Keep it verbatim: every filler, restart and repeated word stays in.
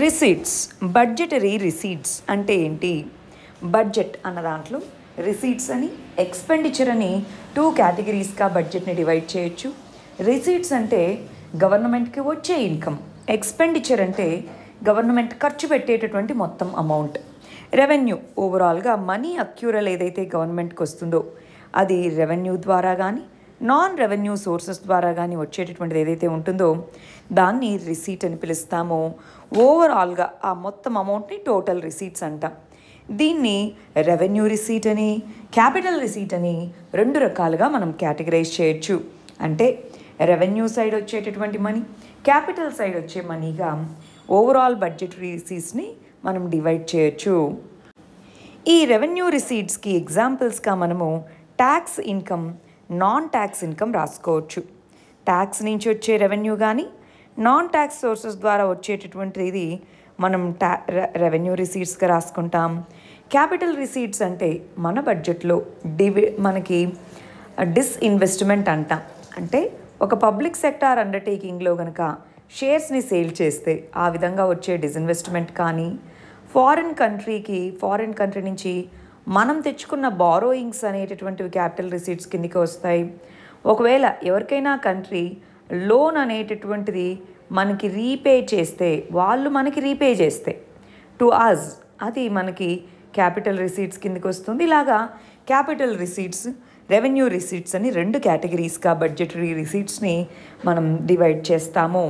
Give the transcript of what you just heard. Receipts, budgetary receipts అంటే ఏంటి? Budget అన్న దాంట్లో రిసీట్స్ అని, ఎక్స్పెండిచర్ అని టూ కేటగిరీస్గా బడ్జెట్ని డివైడ్ చేయొచ్చు. రిసీట్స్ అంటే గవర్నమెంట్కి వచ్చే ఇన్కమ్, ఎక్స్పెండిచర్ అంటే గవర్నమెంట్ ఖర్చు పెట్టేటటువంటి మొత్తం అమౌంట్. రెవెన్యూ ఓవరాల్గా మనీ అక్యూరల్ ఏదైతే గవర్నమెంట్కి వస్తుందో అది రెవెన్యూ ద్వారా కానీ నాన్ రెవెన్యూ సోర్సెస్ ద్వారా కానీ వచ్చేటటువంటిది ఏదైతే ఉంటుందో దాన్ని రిసీట్ అని పిలుస్తామో. ఓవరాల్గా ఆ మొత్తం అమౌంట్ని టోటల్ రిసీట్స్ అంటాం. దీన్ని రెవెన్యూ రిసీట్ అని, క్యాపిటల్ రిసీట్ అని రెండు రకాలుగా మనం కేటగరైజ్ చేయొచ్చు. అంటే రెవెన్యూ సైడ్ వచ్చేటటువంటి మనీ, క్యాపిటల్ సైడ్ వచ్చే మనీగా ఓవరాల్ బడ్జెటరీ రిసీట్స్ని మనం డివైడ్ చేయొచ్చు. ఈ రెవెన్యూ రిసీట్స్కి ఎగ్జాంపుల్స్గా మనము tax income, non tax income రాసుకోవచ్చు. ట్యాక్స్ నుంచి వచ్చే రెవెన్యూ కానీ నాన్ ట్యాక్స్ సోర్సెస్ ద్వారా వచ్చేటటువంటిది మనం ట్యా రెవెన్యూ రిసీట్స్గా రాసుకుంటాం. క్యాపిటల్ రిసీట్స్ అంటే మన బడ్జెట్లో డివి మనకి డిస్ఇన్వెస్ట్మెంట్ అంటాం. అంటే ఒక పబ్లిక్ సెక్టార్ అండర్టేకింగ్లో కనుక షేర్స్ని సేల్ చేస్తే ఆ విధంగా వచ్చే డిస్ఇన్వెస్ట్మెంట్ కానీ, ఫారిన్ కంట్రీకి ఫారిన్ కంట్రీ నుంచి మనం తెచ్చుకున్న బారోయింగ్స్ అనేటటువంటివి క్యాపిటల్ రిసీట్స్ కిందకి వస్తాయి. ఒకవేళ ఎవరికైనా కంట్రీ లోన్ అనేటటువంటిది మనకి రీపే చేస్తే, వాళ్ళు మనకి రీపే చేస్తే టు అజ్, అది మనకి క్యాపిటల్ రిసీట్స్ కిందకి వస్తుంది. ఇలాగా క్యాపిటల్ రిసీట్స్, రెవెన్యూ రిసీట్స్ అని రెండు కేటగిరీస్గా బడ్జెటరీ రిసీట్స్ని మనం డివైడ్ చేస్తాము.